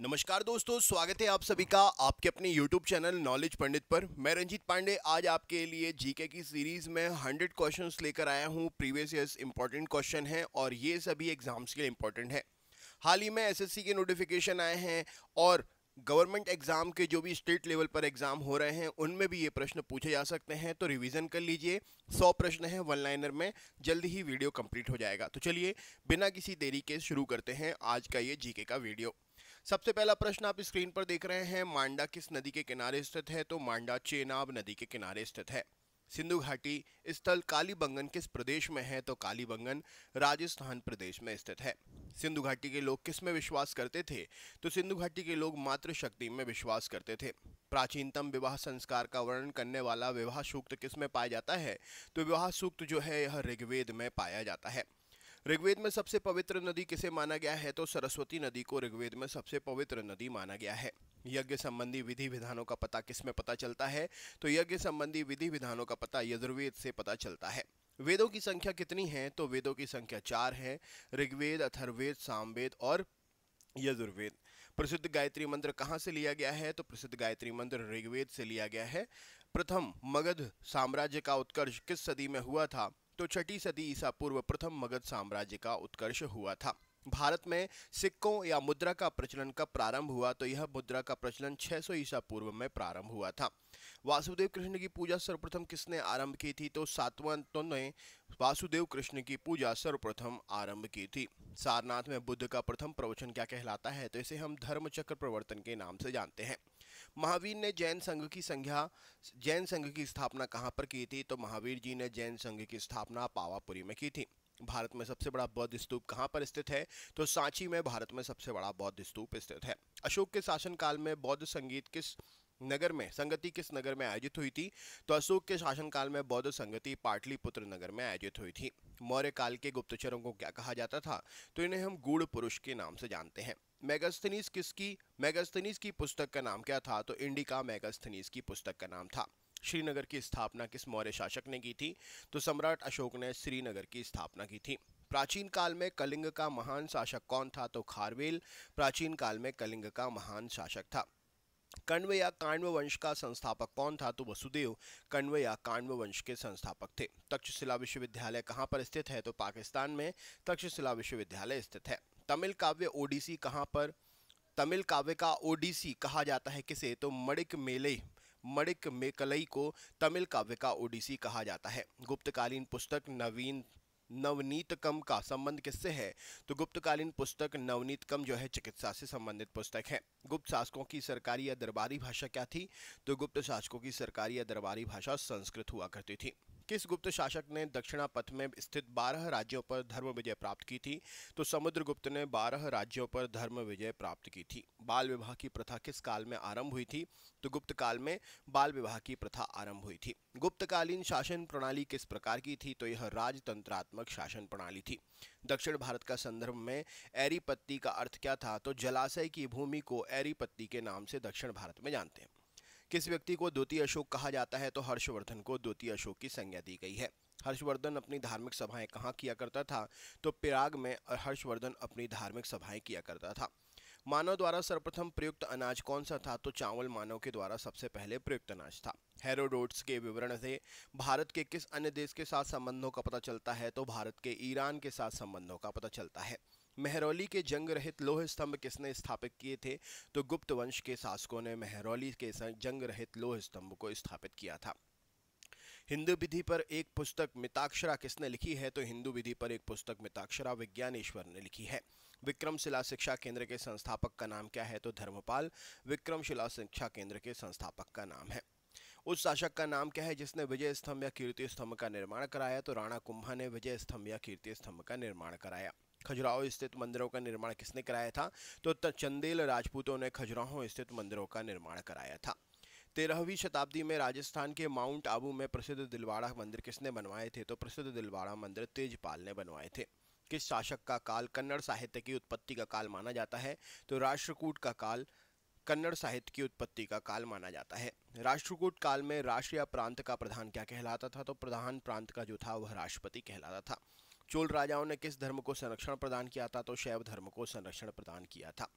नमस्कार दोस्तों, स्वागत है आप सभी का आपके अपने YouTube चैनल नॉलेज पंडित पर। मैं रंजीत पांडे आज आपके लिए जीके की सीरीज़ में 100 क्वेश्चंस लेकर आया हूं। प्रीवियस ईयर्स इंपॉर्टेंट क्वेश्चन हैं और ये सभी एग्ज़ाम्स के लिए इम्पॉर्टेंट है। हाल ही में एसएससी के नोटिफिकेशन आए हैं और गवर्नमेंट एग्ज़ाम के जो भी स्टेट लेवल पर एग्ज़ाम हो रहे हैं उनमें भी ये प्रश्न पूछे जा सकते हैं, तो रिवीजन कर लीजिए। 100 प्रश्न हैं वन लाइनर में, जल्द ही वीडियो कंप्लीट हो जाएगा। तो चलिए बिना किसी देरी के शुरू करते हैं आज का ये जीके का वीडियो। सबसे पहला प्रश्न आप स्क्रीन पर देख रहे हैं, मांडा किस नदी के किनारे स्थित है? तो मांडा चेनाब नदी के किनारे स्थित है। सिंधु घाटी स्थल कालीबंगन किस प्रदेश में है? तो कालीबंगन राजस्थान प्रदेश में स्थित है। सिंधु घाटी के लोग किस में विश्वास करते थे? तो सिंधु घाटी के लोग मातृशक्ति में विश्वास करते थे। प्राचीनतम विवाह संस्कार का वर्णन करने वाला विवाह सूक्त किस में पाया जाता है? तो विवाह सूक्त जो है यह ऋग्वेद में पाया जाता है। ऋग्वेद में सबसे पवित्र नदी किसे माना गया है? तो सरस्वती नदी को ऋग्वेद में सबसे पवित्र नदी माना गया है। यज्ञ संबंधी विधि विधानों का पता किस में पता चलता है? तो यज्ञ संबंधी विधि विधानों का पता यजुर्वेद से पता चलता है। वेदों की संख्या कितनी है? तो वेदों की संख्या 4 है, ऋग्वेद, अथर्वेद, सामवेद और यजुर्वेद। प्रसिद्ध गायत्री मंत्र कहाँ से लिया गया है? तो प्रसिद्ध गायत्री मंत्र ऋग्वेद से लिया गया है। प्रथम मगध साम्राज्य का उत्कर्ष किस सदी में हुआ था? तो 6ठी सदी ईसा पूर्व प्रथम मगध साम्राज्य का उत्कर्ष हुआ था। भारत में सिक्कों या मुद्रा का प्रचलन कब प्रारंभ हुआ? तो यह मुद्रा का प्रचलन 600 ईसा पूर्व में प्रारंभ हुआ था। वासुदेव कृष्ण की पूजा सर्वप्रथम किसने आरंभ की थी? तो सातवंतों ने वासुदेव कृष्ण की पूजा सर्वप्रथम आरंभ की थी। सारनाथ में बुद्ध का प्रथम प्रवचन क्या कहलाता है? तो इसे हम धर्मचक्र प्रवर्तन के नाम से जानते हैं। महावीर ने जैन संघ की स्थापना कहाँ पर की थी? तो महावीर जी ने जैन संघ की स्थापना पावापुरी में की थी। भारत में सबसे बड़ा बौद्ध स्तूप कहाँ पर स्थित है? तो सांची में भारत में सबसे बड़ा बौद्ध स्तूप स्थित है। अशोक के शासनकाल में बौद्ध संगीत किस नगर में संगति किस नगर में आयोजित हुई थी? तो अशोक के शासनकाल में बौद्ध संगति पाटलिपुत्र नगर में आयोजित हुई थी। मौर्य काल के गुप्तचरों को क्या कहा जाता था? तो इन्हें हम गूढ़ पुरुष के नाम से जानते हैं। मेगास्थनीज की पुस्तक का नाम क्या था? तो इंडिका मेगास्थनीज की पुस्तक का नाम था। श्रीनगर की स्थापना किस मौर्य शासक ने की थी? तो सम्राट अशोक ने श्रीनगर की स्थापना की थी। प्राचीन काल में कलिंग का महान शासक कौन था? तो खारवेल प्राचीन काल में कलिंग का महान शासक था। कण्व या काण्व वंश का संस्थापक कौन था? तो वसुदेव कण्व या काण्व वंश के संस्थापक थे। तक्षशिला विश्वविद्यालय कहाँ पर स्थित है? तो पाकिस्तान में तक्षशिला विश्वविद्यालय स्थित है। तमिल काव्य का ओडिसी कहा जाता है किसे? तो मणिक मेकलई को तमिल काव्य का ओडिसी कहा जाता है। गुप्तकालीन पुस्तक नवनीतकम का संबंध किससे है? तो गुप्तकालीन पुस्तक नवनीतकम जो है चिकित्सा से संबंधित पुस्तक है। गुप्त शासकों की सरकारी या दरबारी भाषा क्या थी? तो गुप्त शासकों की सरकारी या दरबारी भाषा संस्कृत हुआ करती थी। किस गुप्त शासक ने दक्षिणापथ में स्थित 12 राज्यों पर धर्म विजय प्राप्त की थी? तो समुद्रगुप्त ने 12 राज्यों पर धर्म विजय प्राप्त की थी। बाल विवाह की प्रथा किस काल में आरंभ हुई थी? तो गुप्त काल में बाल विवाह की प्रथा आरंभ हुई थी। गुप्तकालीन शासन प्रणाली किस प्रकार की थी? तो यह राजतंत्रात्मक शासन प्रणाली थी। दक्षिण भारत का संदर्भ में एरीपत्ती का अर्थ क्या था? तो जलाशय की भूमि को एरीपत्ती के नाम से दक्षिण भारत में जानते हैं। किस व्यक्ति को द्वितीय अशोक कहा जाता है? तो हर्षवर्धन को द्वितीय अशोक की संज्ञा दी गई है। हर्षवर्धन अपनी धार्मिक सभाएं कहाँ किया करता था? तो प्रयाग में हर्षवर्धन अपनी धार्मिक सभाएं किया करता था। मानव द्वारा सर्वप्रथम प्रयुक्त अनाज कौन सा था? तो चावल मानव के द्वारा सबसे पहले प्रयुक्त अनाज था। हेरोडोट्स के विवरण से भारत के किस अन्य देश के साथ संबंधों का पता चलता है? तो भारत के ईरान के साथ संबंधों का पता चलता है। मेहरौली के जंग रहित लोह स्तंभ किसने स्थापित किए थे? तो गुप्त वंश के शासकों ने मेहरौली के जंग रहित लोह स्तंभ को स्थापित किया था। हिंदू विधि पर एक पुस्तक मिताक्षरा किसने लिखी है? तो हिंदू विधि पर एक पुस्तक मिताक्षरा विज्ञानेश्वर ने लिखी है। विक्रमशिला शिक्षा केंद्र के संस्थापक का नाम क्या है? तो धर्मपाल विक्रमशिला शिक्षा केंद्र के संस्थापक का नाम है। उस शासक का नाम क्या है जिसने विजय स्तंभ या कीर्ति स्तंभ का निर्माण कराया? तो राणा कुंभा ने विजय स्तंभ या कीर्ति स्तंभ का निर्माण कराया। खजुराहो स्थित मंदिरों का निर्माण किसने कराया था? तो चंदेल राजपूतों ने खजुराहो स्थित मंदिरों का निर्माण कराया था। 13वीं शताब्दी में राजस्थान के माउंट आबू में प्रसिद्ध दिलवाड़ा मंदिर किसने बनवाए थे? तो प्रसिद्ध दिलवाड़ा मंदिर तेजपाल ने बनवाए थे। किस शासक का काल कन्नड़ साहित्य की उत्पत्ति का काल माना जाता है? तो राष्ट्रकूट का काल कन्नड़ साहित्य की उत्पत्ति का काल माना जाता है। राष्ट्रकूट काल में राष्ट्र या प्रांत का प्रधान क्या कहलाता था? तो प्रधान प्रांत का जो था वह राष्ट्रपति कहलाता था। चोल राजाओं ने किस धर्म को संरक्षण प्रदान किया था? तो शैव धर्म को संरक्षण प्रदान किया था।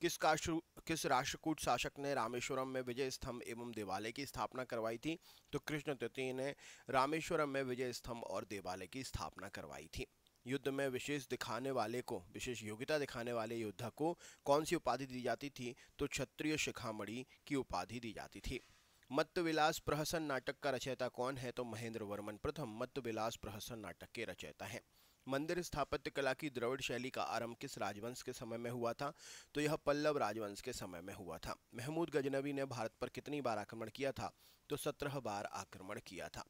किस राष्ट्रकूट शासक ने रामेश्वरम में विजय स्तंभ एवं देवालय की स्थापना करवाई थी? तो कृष्ण तृतीय ने रामेश्वरम में विजय स्तंभ और देवालय की स्थापना करवाई थी। युद्ध में विशेष योग्यता दिखाने वाले योद्धा को कौन सी उपाधि दी जाती थी? तो क्षत्रिय शिखामणि की उपाधि दी जाती थी। मत्तविलास प्रहसन नाटक का रचयिता कौन है? तो महेंद्र वर्मन प्रथम मत्तविलास प्रहसन नाटक के रचयिता हैं। मंदिर स्थापत्य कला की द्रविड़ शैली का आरंभ किस राजवंश के समय में हुआ था? तो यह पल्लव राजवंश के समय में हुआ था। महमूद गजनवी ने भारत पर कितनी बार आक्रमण किया था? तो 17 बार आक्रमण किया था।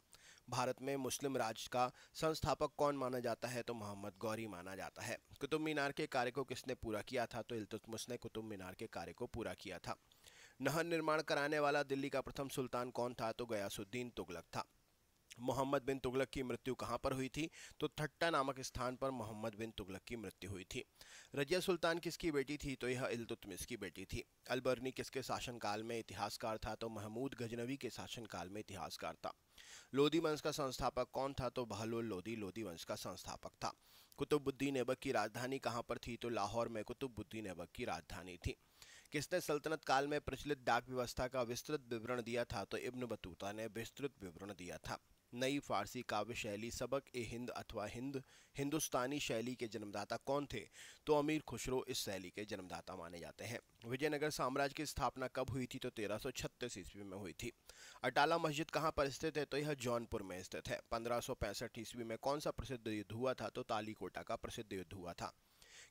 भारत में मुस्लिम राज का संस्थापक कौन माना जाता है? तो मोहम्मद गौरी माना जाता है। कुतुब मीनार के कार्य को किसने पूरा किया था? तो इल्तुतमिश ने कुतुब मीनार के कार्य को पूरा किया था। नहर निर्माण कराने वाला दिल्ली का प्रथम सुल्तान कौन था? तो गयासुद्दीन तुगलक था। मोहम्मद बिन तुगलक की मृत्यु कहाँ पर हुई थी? तो थट्टा नामक स्थान पर मोहम्मद बिन तुगलक की मृत्यु हुई थी। रजिया सुल्तान किसकी बेटी थी? तो यह इल्तुतमिश की बेटी थी। अलबर्नी किसके शासनकाल में इतिहासकार था? तो महमूद गजनवी के शासनकाल में इतिहासकार था। लोधी वंश का संस्थापक कौन था? तो बहलोल लोधी लोधी वंश का संस्थापक था। कुतुबुद्दीन ऐबक की राजधानी कहाँ पर थी? तो लाहौर में कुतुबुद्दीन ऐबक की राजधानी थी। किसने सल्तनत काल में प्रचलित डाक व्यवस्था का विस्तृत विवरण दिया था? तो इब्न बतूता ने विस्तृत विवरण दिया था। नई फारसी काव्य शैली सबक ए हिंद अथवा हिंदुस्तानी शैली के जन्मदाता कौन थे? तो अमीर खुसरो इस शैली के जन्मदाता माने जाते हैं। विजयनगर साम्राज्य की स्थापना कब हुई थी? तो 1336 ईस्वी में हुई थी। अटाला मस्जिद कहाँ पर स्थित है? तो यह जौनपुर में स्थित है। 1565 ईस्वी में कौन सा प्रसिद्ध युद्ध हुआ था? तो तालीकोटा का प्रसिद्ध युद्ध हुआ था।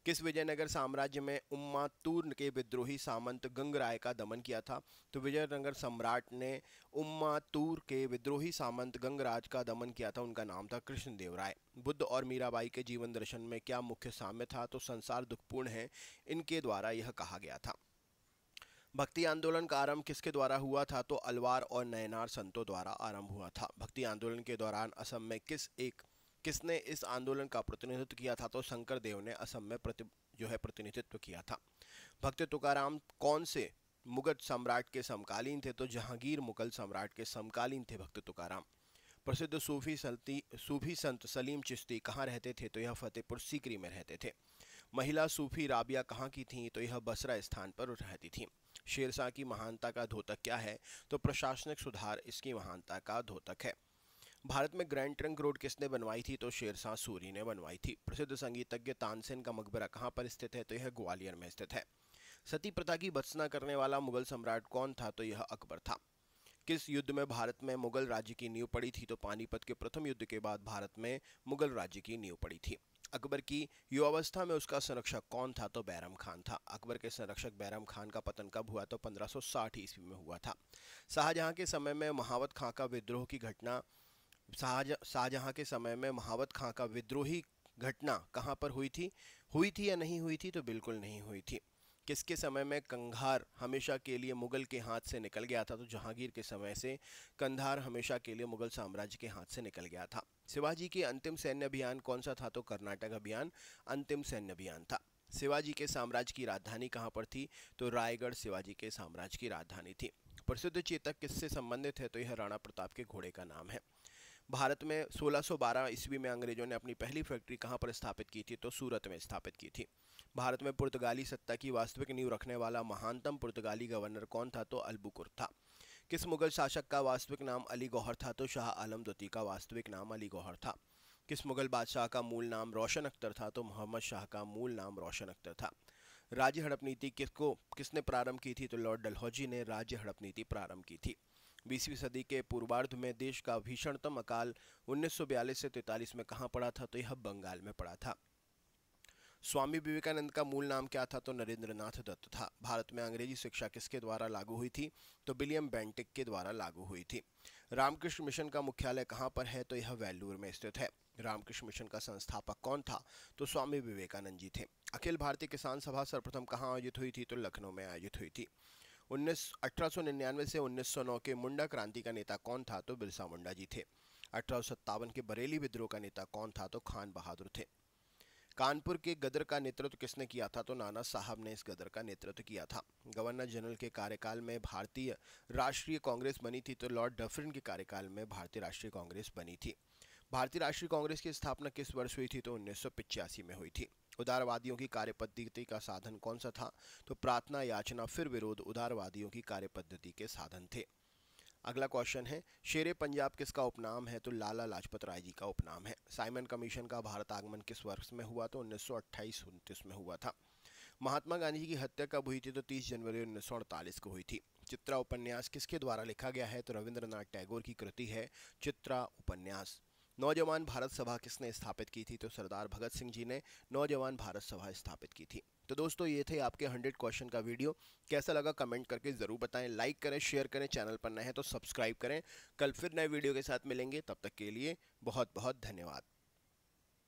किस विजयनगर साम्राज्य में उम्मातूर के विद्रोही सामंत गंगराय का दमन किया था? तो विजयनगर सम्राट ने उम्मातूर के विद्रोही सामंत गंगराज का दमन किया था। उनका नाम था कृष्णदेव राय। बुद्ध और मीराबाई के जीवन दर्शन में क्या मुख्य साम्य था? तो संसार दुखपूर्ण है, इनके द्वारा यह कहा गया था। भक्ति आंदोलन का आरंभ किसके द्वारा हुआ था? तो अलवार और नयनार संतों द्वारा आरंभ हुआ था। भक्ति आंदोलन के दौरान असम में किसने इस आंदोलन का प्रतिनिधित्व किया था? तो शंकर देव ने असम में प्रतिनिधित्व किया था। भक्त तुकाराम कौन से मुगध सम्राट के समकालीन थे? तो जहांगीर मुगल सम्राट के समकालीन थे भक्त तुकाराम। प्रसिद्ध सूफी संत सलीम चिश्ती कहाँ रहते थे? तो यह फतेहपुर सीकरी में रहते थे। महिला सूफी राबिया कहाँ की थीं? तो यह बसरा स्थान पर रहती थीं। शेरशाह की महानता का द्योतक क्या है? तो प्रशासनिक सुधार इसकी महानता का द्योतक है। भारत में ग्रैंड ट्रंक रोड किसने बनवाई थी? तो शेरशाह सूरी ने बनवाई थी। प्रसिद्ध संगीतज्ञ तानसेन का मकबरा कहाँ पर स्थित है? तो यह ग्वालियर में स्थित है। सती प्रथा की भत्सना करने वाला मुगल सम्राट कौन था? तो यह अकबर था। किस युद्ध में भारत में मुगल राज्य की नींव पड़ी थी? तो पानीपत के प्रथम युद्ध के बाद भारत में मुगल राज्य की नींव पड़ी थी। अकबर की युवावस्था में उसका संरक्षक कौन था? तो बैरम खान था। अकबर के संरक्षक बैरम खान का पतन कब हुआ? तो 1560 ईस्वी में हुआ था। शाहजहां के समय में महावत खां का विद्रोही घटना कहाँ पर हुई थी या नहीं हुई थी? तो बिल्कुल नहीं हुई थी। किसके समय में कंधार हमेशा के लिए मुगल के हाथ से निकल गया था? तो जहांगीर के समय से कंधार हमेशा के लिए मुगल साम्राज्य के हाथ से निकल गया था। शिवाजी के अंतिम सैन्य अभियान कौन सा था? तो कर्नाटक अभियान अंतिम सैन्य अभियान था। शिवाजी के साम्राज्य की राजधानी कहाँ पर थी? तो रायगढ़ शिवाजी के साम्राज्य की राजधानी थी। प्रसिद्ध चेतक किससे संबंधित है? तो यह राणा प्रताप के घोड़े का नाम है। भारत में 1612 ईस्वी में अंग्रेजों ने अपनी पहली फैक्ट्री कहाँ पर स्थापित की थी? तो सूरत में स्थापित की थी। भारत में पुर्तगाली सत्ता की वास्तविक नींव रखने वाला महानतम पुर्तगाली गवर्नर कौन था? तो अल्बुकुर्क था। किस मुगल शासक का वास्तविक नाम अली गौहर था? तो शाह आलम द्वितीय का वास्तविक नाम अली गौहर था। किस मुगल बादशाह का मूल नाम रोशन अख्तर था? तो मोहम्मद शाह का मूल नाम रोशन अख्तर था। राज्य हड़प नीति किसने प्रारंभ की थी? तो लॉर्ड डलहौजी ने राज्य हड़प नीति प्रारंभ की थी। 20वीं सदी के पूर्वार्ध में देश का भीषणतम अकाल 1942 से 43 में कहाँ पड़ा था? तो यह बंगाल में पड़ा था। स्वामी विवेकानंद का मूल नाम क्या था? तो नरेंद्रनाथ दत्त था। भारत में अंग्रेजी शिक्षा किसके द्वारा लागू हुई थी? तो विलियम बेंटिक के द्वारा लागू हुई थी। रामकृष्ण मिशन का मुख्यालय कहाँ पर है? तो यह वेल्लूर में स्थित है। रामकृष्ण मिशन का संस्थापक कौन था? तो स्वामी विवेकानंद जी थे। अखिल भारतीय किसान सभा सर्वप्रथम कहाँ आयोजित हुई थी? तो लखनऊ में आयोजित हुई थी। 1899 से 1909 के मुंडा क्रांति का नेता कौन था? तो बिरसा मुंडा जी थे। 1857 के बरेली विद्रोह का नेता कौन था? तो खान बहादुर थे। कानपुर के गदर का नेतृत्व किसने किया था? तो नाना साहब ने इस गदर का नेतृत्व किया था। गवर्नर जनरल के कार्यकाल में भारतीय राष्ट्रीय कांग्रेस बनी थी, तो लॉर्ड डफरिन के कार्यकाल में भारतीय राष्ट्रीय कांग्रेस बनी थी। भारतीय राष्ट्रीय कांग्रेस की स्थापना किस वर्ष हुई थी? तो 1985 में हुई थी। उदारवादियों की कार्यपद्धति का साधन कौन सा था? तो प्रार्थना, याचना, फिर विरोध उदारवादियों की कार्यपद्धति के साधन थे। अगला क्वेश्चन है, शेरे पंजाब किसका उपनाम है? तो लाला लाजपत राय जी का उपनाम है। साइमन कमीशन का भारत आगमन किस वर्ष में हुआ? तो 1928-29 में हुआ था। महात्मा गांधी जी की हत्या कब हुई थी? तो 30 जनवरी 1948 को हुई थी। चित्रा उपन्यास किसके द्वारा लिखा गया है? तो रविंद्रनाथ टैगोर की कृति है चित्रा उपन्यास। नौजवान भारत सभा किसने स्थापित की थी? तो सरदार भगत सिंह जी ने नौजवान भारत सभा स्थापित की थी। तो दोस्तों ये थे आपके 100 क्वेश्चन का वीडियो। कैसा लगा कमेंट करके ज़रूर बताएं, लाइक करें, शेयर करें, चैनल पर नए हैं तो सब्सक्राइब करें। कल फिर नए वीडियो के साथ मिलेंगे, तब तक के लिए बहुत बहुत धन्यवाद।